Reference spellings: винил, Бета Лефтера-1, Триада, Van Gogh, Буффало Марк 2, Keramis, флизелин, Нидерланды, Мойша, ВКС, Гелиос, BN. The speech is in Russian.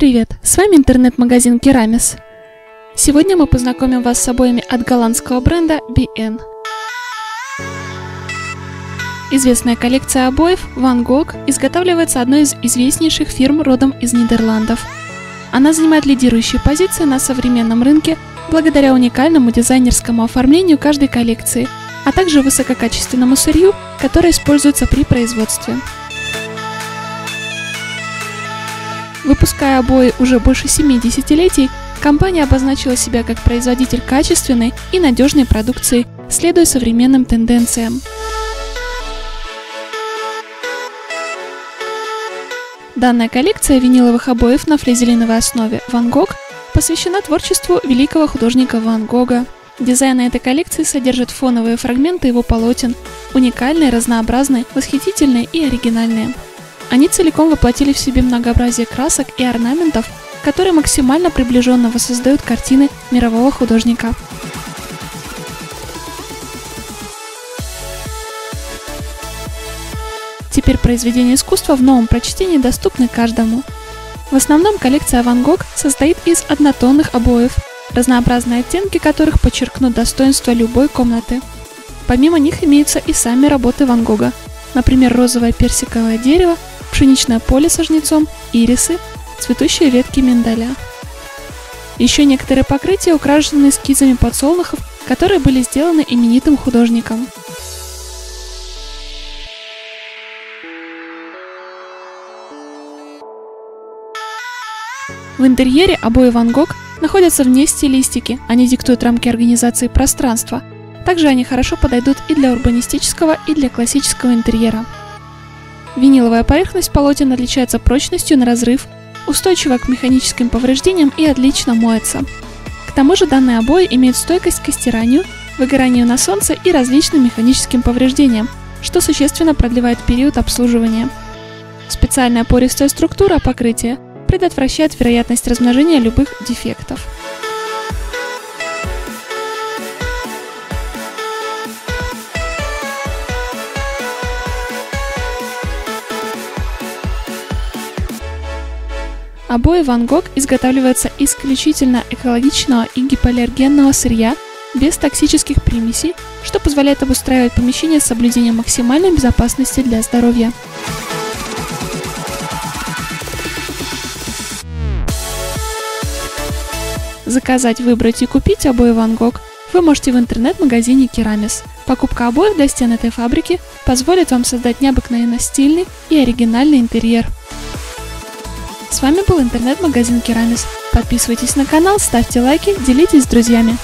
Привет, с вами интернет-магазин Keramis. Сегодня мы познакомим вас с обоями от голландского бренда BN. Известная коллекция обоев Van Gogh изготавливается одной из известнейших фирм родом из Нидерландов. Она занимает лидирующие позиции на современном рынке благодаря уникальному дизайнерскому оформлению каждой коллекции, а также высококачественному сырью, которое используется при производстве. Выпуская обои уже больше 7 десятилетий, компания обозначила себя как производитель качественной и надежной продукции, следуя современным тенденциям. Данная коллекция виниловых обоев на флизелиновой основе Van Gogh посвящена творчеству великого художника Ван Гога. Дизайны этой коллекции содержат фоновые фрагменты его полотен, уникальные, разнообразные, восхитительные и оригинальные. Они целиком воплотили в себе многообразие красок и орнаментов, которые максимально приближенно воссоздают картины мирового художника. Теперь произведения искусства в новом прочтении доступны каждому. В основном коллекция Van Gogh состоит из однотонных обоев, разнообразные оттенки которых подчеркнут достоинство любой комнаты. Помимо них имеются и сами работы Ван Гога, например, розовое персиковое дерево, пшеничное поле со жнецом, ирисы, цветущие ветки миндаля. Еще некоторые покрытия украшены эскизами подсолнухов, которые были сделаны именитым художником. В интерьере обои Ван Гог находятся вне стилистики, они диктуют рамки организации пространства. Также они хорошо подойдут и для урбанистического, и для классического интерьера. Виниловая поверхность полотен отличается прочностью на разрыв, устойчива к механическим повреждениям и отлично моется. К тому же данные обои имеют стойкость к стиранию, выгоранию на солнце и различным механическим повреждениям, что существенно продлевает период обслуживания. Специальная пористая структура покрытия предотвращает вероятность размножения любых дефектов. Обои Ван Гог изготавливаются исключительно экологичного и гипоаллергенного сырья, без токсических примесей, что позволяет обустраивать помещение с соблюдением максимальной безопасности для здоровья. Заказать, выбрать и купить обои Ван Гог вы можете в интернет-магазине Keramis. Покупка обоев для стен этой фабрики позволит вам создать необыкновенно стильный и оригинальный интерьер. С вами был интернет-магазин Keramis. Подписывайтесь на канал, ставьте лайки, делитесь с друзьями.